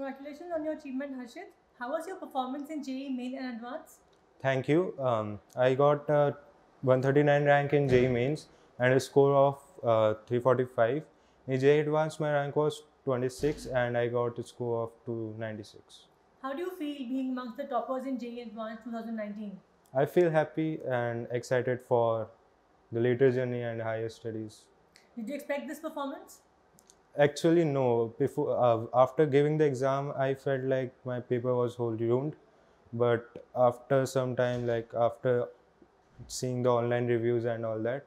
Congratulations on your achievement, Harshit. How was your performance in JEE Main and Advanced? Thank you. I got 139 rank in JEE Mains and a score of 345. In JEE Advanced, my rank was 26 and I got a score of 296. How do you feel being amongst the toppers in JEE Advanced 2019? I feel happy and excited for the later journey and higher studies. Did you expect this performance? Actually, no. Before, after giving the exam, I felt like my paper was whole ruined. But after some time, like after seeing the online reviews and all that,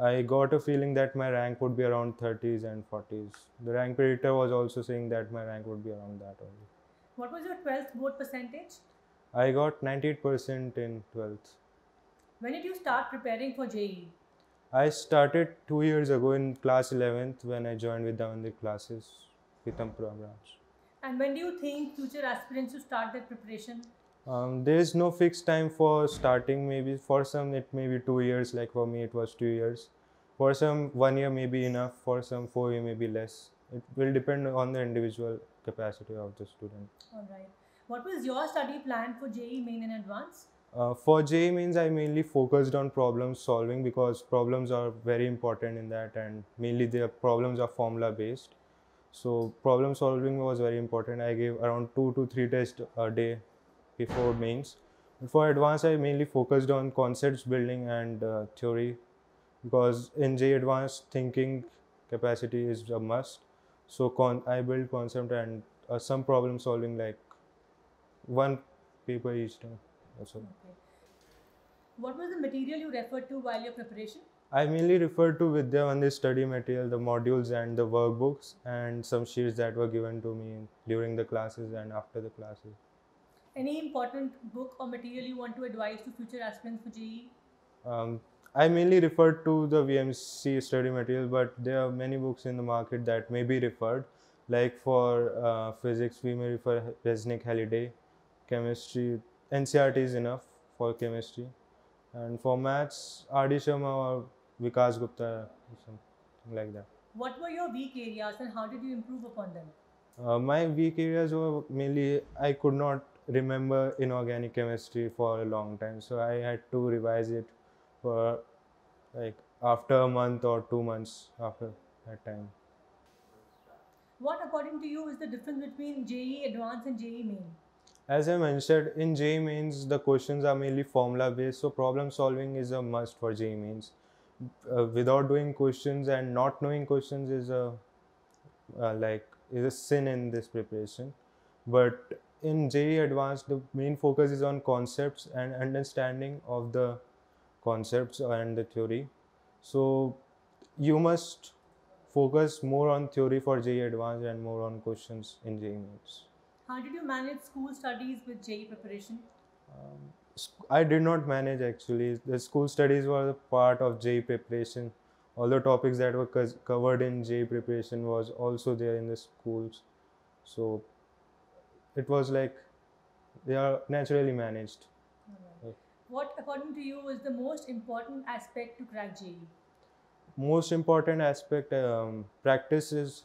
I got a feeling that my rank would be around 30s and 40s. The rank predictor was also saying that my rank would be around that only. What was your 12th board percentage? I got 98% in 12th. When did you start preparing for JEE? I started 2 years ago in class 11th when I joined Vidyamandir Classes, Pitam programs. And when do you think future aspirants should start their preparation? There is no fixed time for starting. Maybe for some it may be 2 years, like for me it was 2 years. For some 1 year may be enough, for some 4 years may be less. It will depend on the individual capacity of the student. Alright. What was your study plan for JEE Main and Advanced? For JEE Mains, I mainly focused on problem solving because problems are very important in that, and mainly their problems are formula based. So problem solving was very important. I gave around 2 to 3 tests a day before mains. For advanced, I mainly focused on concepts building and theory, because in JEE Advanced thinking capacity is a must. So I built concept and some problem solving, like one paper each time. Also. Okay. What was the material you referred to while your preparation? I mainly referred to Vidyamandir study material, the modules and the workbooks, and some sheets that were given to me during the classes and after the classes. Any important book or material you want to advise to future aspirants for JEE? I mainly referred to the VMC study material, but there are many books in the market that may be referred. Like for physics, we may refer Resnick Halliday. Chemistry, NCRT is enough for chemistry, and for maths, R.D. Sharma or Vikas Gupta, something like that. What were your weak areas and how did you improve upon them? My weak areas were mainly, I could not remember inorganic chemistry for a long time, so I had to revise it for like after a month or 2 months after that time. What, according to you, is the difference between JEE Advanced and JEE Main? As I mentioned, in JEE Mains, the questions are mainly formula based, so problem solving is a must for JEE Mains. Without doing questions and not knowing questions is a sin in this preparation. But in JEE Advanced, the main focus is on concepts and understanding of the concepts and the theory. So you must focus more on theory for JEE Advanced and more on questions in JEE Mains. How did you manage school studies with JEE preparation? I did not manage actually. The school studies were a part of JEE preparation. All the topics that were covered in JEE preparation was also there in the schools. So it was like they are naturally managed. Right. What, according to you, is the most important aspect to crack JEE? Most important aspect, practice is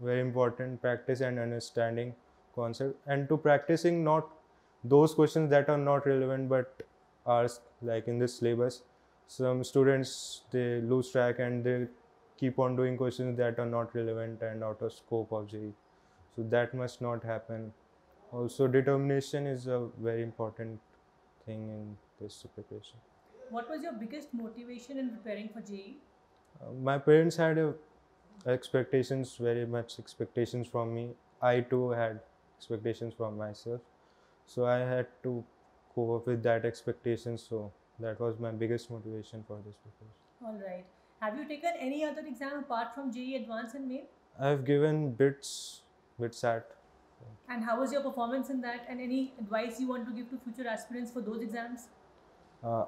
very important. Practice and understanding concept, and to practicing not those questions that are not relevant but are like in this syllabus. Some students, they lose track and they keep on doing questions that are not relevant and out of scope of JEE. So that must not happen. Also, determination is a very important thing in this preparation. What was your biggest motivation in preparing for JEE? My parents had very much expectations from me. I too had expectations from myself, so I had to cope up with that expectation. So that was my biggest motivation for this preparation. All right. Have you taken any other exam apart from JEE Advanced and Main? I have given BITS, SAT. And how was your performance in that? And any advice you want to give to future aspirants for those exams?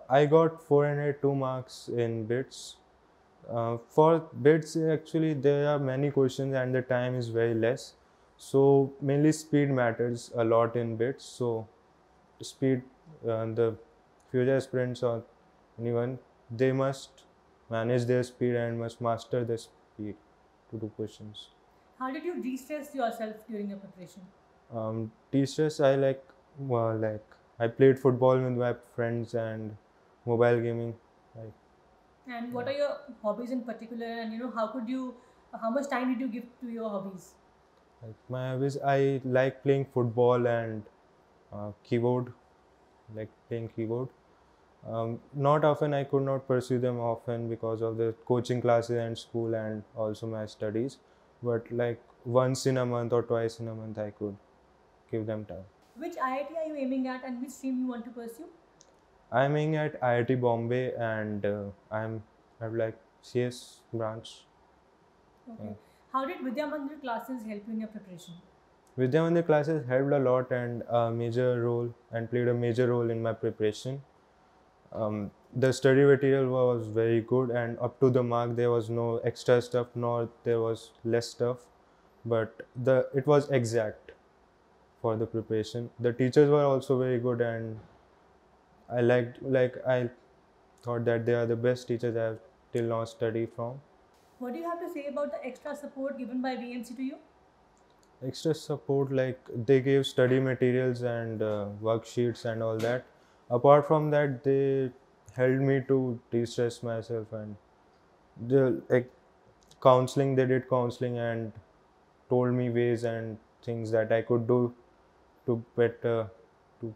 I got 402 marks in BITS. For BITS, actually there are many questions and the time is very less. So mainly speed matters a lot in BITS. So speed, the future aspirants or anyone, they must manage their speed and must master their speed to do questions. How did you de-stress yourself during your preparation? Teachers, I I played football with my friends and mobile gaming. And what are your hobbies in particular? And you know, how much time did you give to your hobbies? My hobbies, I like playing football and keyboard, not often, I could not pursue them often because of the coaching classes and school and also my studies. But like once in a month or twice in a month, I could give them time. Which IIT are you aiming at and which stream you want to pursue? I am aiming at IIT Bombay and I have like CS branch. Okay. How did Vidyamandir Classes help you in your preparation? Vidyamandir Classes helped a lot and played a major role in my preparation. The study material was very good and up to the mark. There was no extra stuff, nor there was less stuff, but it was exact for the preparation. The teachers were also very good and I I thought that they are the best teachers I have till now studied from. What do you have to say about the extra support given by VMC to you? Extra support, they gave study materials and worksheets and all that. Apart from that, they helped me to de-stress myself and they did counseling and told me ways and things that I could do to better, to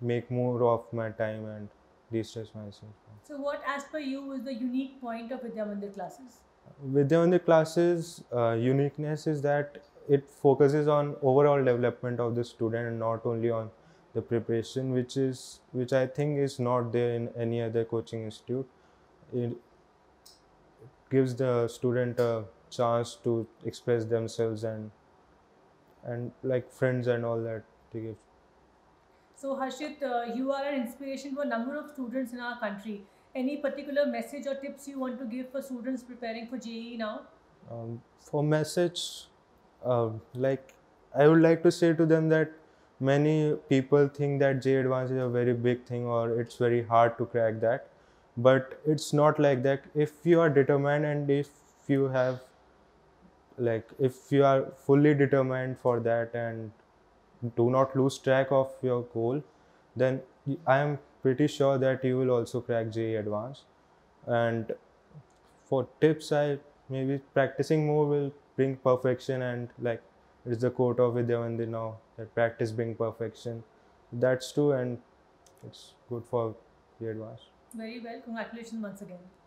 make more of my time and de-stress myself. So what, as per you, was the unique point of Vidyamandir Classes? Vidyamandir Classes' uniqueness is that it focuses on overall development of the student and not only on the preparation, which I think is not there in any other coaching institute. It gives the student a chance to express themselves and friends and all that they give. So Harshit, you are an inspiration for a number of students in our country. Any particular message or tips you want to give for students preparing for JEE now? For message, I would like to say to them that many people think that JEE Advanced is a very big thing or it's very hard to crack that, but it's not like that. If you are determined and if you are fully determined for that and do not lose track of your goal, then I am pretty sure that you will also crack JEE Advanced. And for tips, maybe practicing more will bring perfection, and it's the quote of Vidyamandir now, that practice brings perfection. That's true and it's good for JEE Advanced. Very well. Congratulations once again.